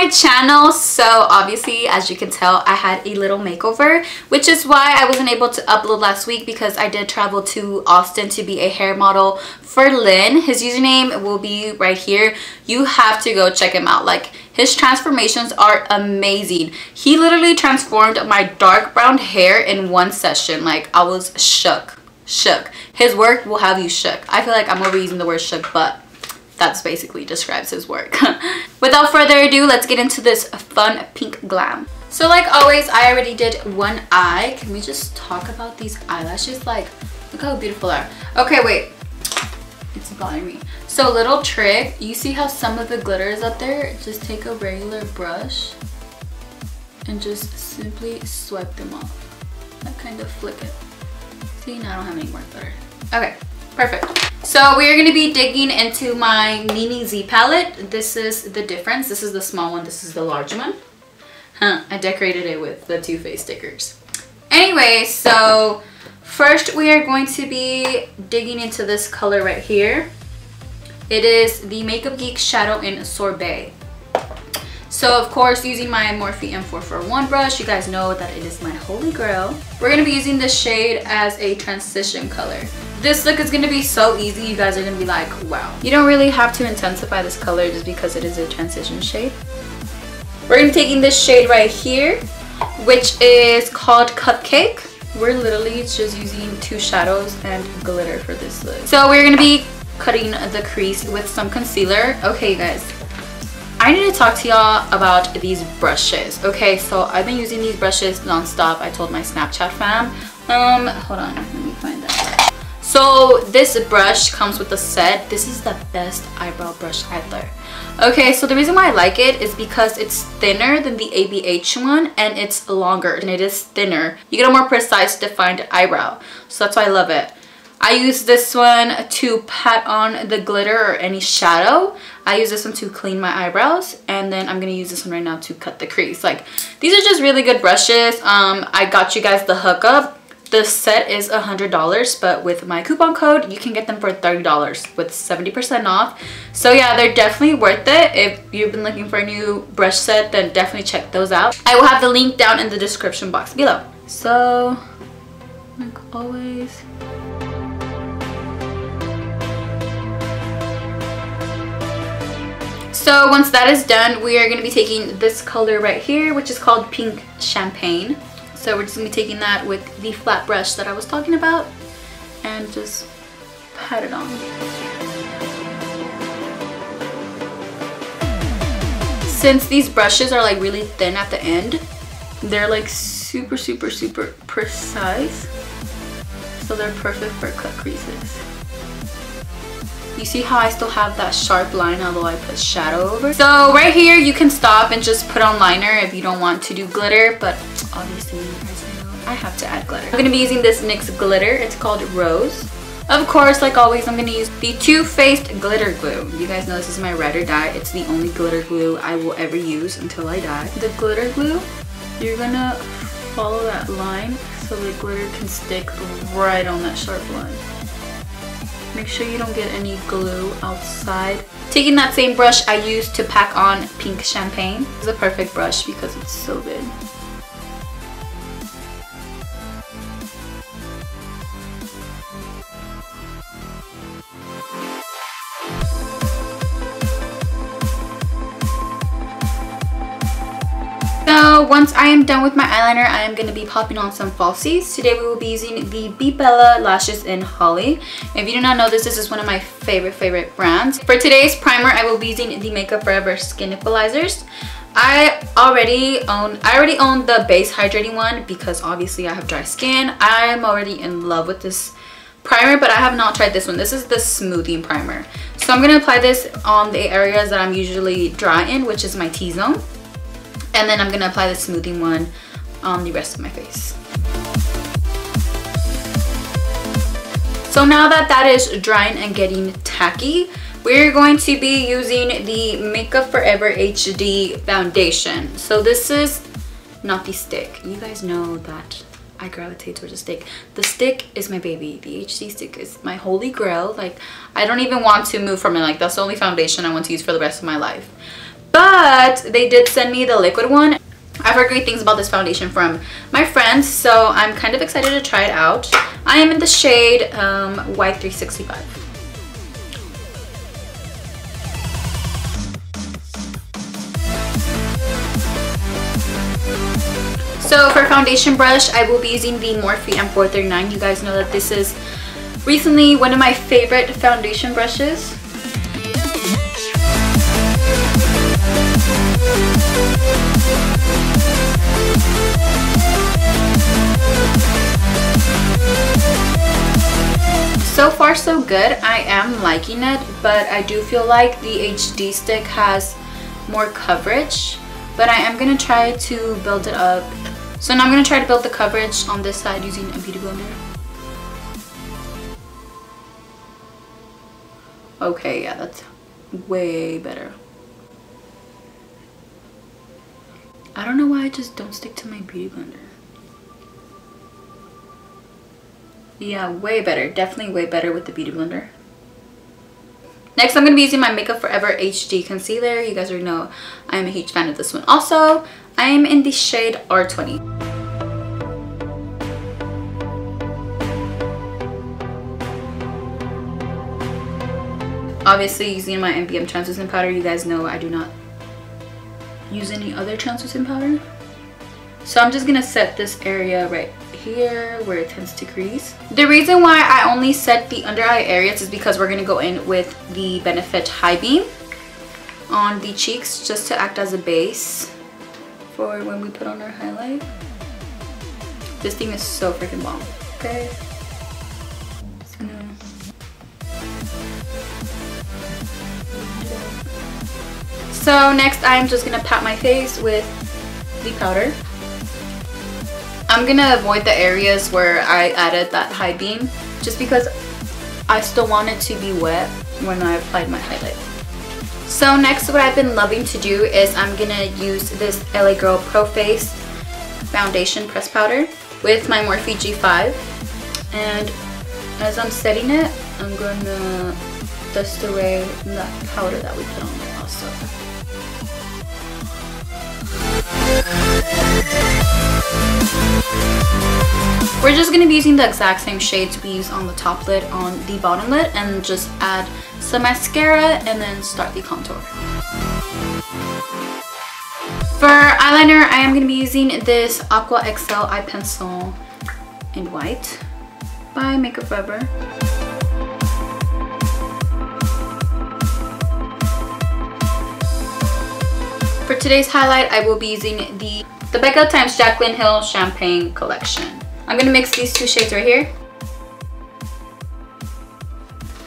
my channel, so obviously as you can tell I had a little makeover, which is why I wasn't able to upload last week because I did travel to Austin to be a hair model for Lynn. His username will be right here. You have to go check him out. Like, his transformations are amazing. He literally transformed my dark brown hair in one session. Like, I was shook. His work will have you shook. I feel like I'm overusing the word shook, but that's basically describes his work. Without further ado, let's get into this fun pink glam. So like always, I already did one eye. Can we just talk about these eyelashes? Like, look how beautiful they are. Okay, wait, it's bothering me. So little trick, you see how some of the glitter is up there? Just take a regular brush and just simply swipe them off. Like, kind of flick it. See, now I don't have any more glitter. Okay, perfect. So we are going to be digging into my Mini Z palette. This is the difference. This is the small one. This is the large one. Huh, I decorated it with the Too Faced stickers. Anyway, so first we are going to be digging into this color right here. It is the Makeup Geek Shadow in Sorbet. So of course, using my Morphe M441 brush, you guys know that it is my holy grail. We're going to be using this shade as a transition color. This look is going to be so easy, you guys are going to be like, wow. You don't really have to intensify this color just because it is a transition shade. We're going to be taking this shade right here, which is called Cupcake. We're literally just using two shadows and glitter for this look. So we're going to be cutting the crease with some concealer. Okay, you guys, I need to talk to y'all about these brushes. Okay, so I've been using these brushes non-stop. I told my Snapchat fam. Hold on, let me find that. So this brush comes with a set. This is the best eyebrow brush ever. Okay, so the reason why I like it is because it's thinner than the ABH one and it's longer and it is thinner. You get a more precise defined eyebrow. So that's why I love it. I use this one to pat on the glitter or any shadow. I use this one to clean my eyebrows, and then I'm gonna use this one right now to cut the crease. Like, these are just really good brushes. I got you guys the hookup. The set is $100, but with my coupon code, you can get them for $30 with 70% off. So yeah, they're definitely worth it. If you've been looking for a new brush set, then definitely check those out. I will have the link down in the description box below. So, like always. So once that is done, we are gonna be taking this color right here, which is called Pink Champagne. So we're just going to be taking that with the flat brush that I was talking about and just pat it on. Since these brushes are like really thin at the end, they're like super precise. So they're perfect for cut creases. You see how I still have that sharp line, although I put shadow over. So right here, you can stop and just put on liner if you don't want to do glitter, but obviously, as I know, I have to add glitter. I'm gonna be using this NYX glitter. It's called Rose. Of course, like always, I'm gonna use the Too Faced Glitter Glue. You guys know this is my ride or die. It's the only glitter glue I will ever use until I die. The glitter glue, you're gonna follow that line so the glitter can stick right on that sharp line. Make sure you don't get any glue outside. Taking that same brush I used to pack on Pink Champagne. It's a perfect brush because it's so big. So once I am done with my eyeliner, I am going to be popping on some falsies. Today we will be using the BeBella Lashes in Hali. If you do not know this, this is one of my favorite brands. For today's primer, I will be using the Makeup Forever Skin Equalizers. I already own the base hydrating one because obviously I have dry skin. I am already in love with this primer, but I have not tried this one. This is the smoothing primer. So I'm going to apply this on the areas that I'm usually dry in, which is my T-zone. And then I'm going to apply the smoothing one on the rest of my face. So now that that is drying and getting tacky, we're going to be using the Makeup Forever HD Foundation. So this is not the stick. You guys know that I gravitate towards the stick. The stick is my baby. The HD stick is my holy grail. Like, I don't even want to move from it. Like, that's the only foundation I want to use for the rest of my life. but they did send me the liquid one. I've heard great things about this foundation from my friends, so I'm kind of excited to try it out. I am in the shade Y365. So for foundation brush, I will be using the Morphe M439. You guys know that this is recently one of my favorite foundation brushes. So far so good, I am liking it, but I do feel like the HD stick has more coverage, but I am going to try to build it up. So now I'm going to try to build the coverage on this side using a beauty blender. Okay, yeah, that's way better. I don't know why I just don't stick to my beauty blender. Yeah, way better. Definitely way better with the beauty blender. Next, I'm going to be using my Makeup Forever HD Concealer. You guys already know I'm a huge fan of this one. Also, I am in the shade R20. Obviously, using my MBM translucent powder, you guys know I do not use any other translucent powder. So I'm just going to set this area right here where it tends to crease. The reason why I only set the under eye areas is because we're going to go in with the Benefit High Beam on the cheeks just to act as a base for when we put on our highlight. This thing is so freaking bomb. Okay. Just gonna... So next I'm just going to pat my face with the powder. I'm gonna avoid the areas where I added that high beam just because I still want it to be wet when I applied my highlight. So next, what I've been loving to do is I'm gonna use this LA Girl Pro Face Foundation Press Powder with my Morphe G5. And as I'm setting it, I'm gonna dust away that powder that we put on there also. We're just going to be using the exact same shades we use on the top lid on the bottom lid and just add some mascara and then start the contour. For eyeliner, I am going to be using this Aqua XL Eye Pencil in white by Makeup Forever. For today's highlight, I will be using the Becca Times Jaclyn Hill Champagne Collection. I'm going to mix these two shades right here.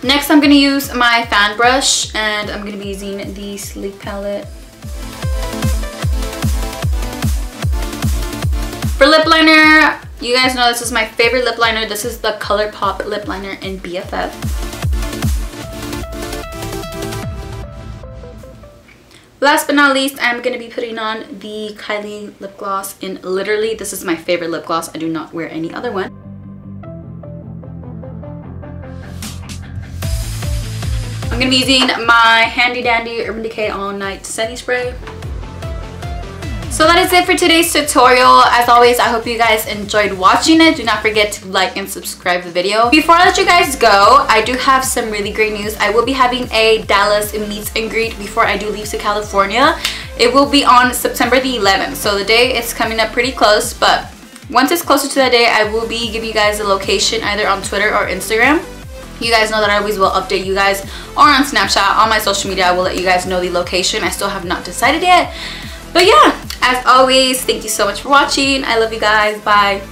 Next, I'm going to use my fan brush and I'm going to be using the Sleek Palette. For lip liner, you guys know this is my favorite lip liner. This is the ColourPop lip liner in BFF. Last but not least, I'm going to be putting on the Kylie Lip Gloss in Literally. This is my favorite lip gloss. I do not wear any other one. I'm going to be using my handy dandy Urban Decay All Night Setting Spray. So that is it for today's tutorial. As always, I hope you guys enjoyed watching it. Do not forget to like and subscribe the video. Before I let you guys go, I do have some really great news. I will be having a Dallas meets and greet before I do leave to California. It will be on September the 11th. So the day is coming up pretty close, but once it's closer to that day, I will be giving you guys the location either on Twitter or Instagram. You guys know that I always will update you guys, or on Snapchat, on my social media, I will let you guys know the location. I still have not decided yet. But yeah, as always, thank you so much for watching. I love you guys. Bye.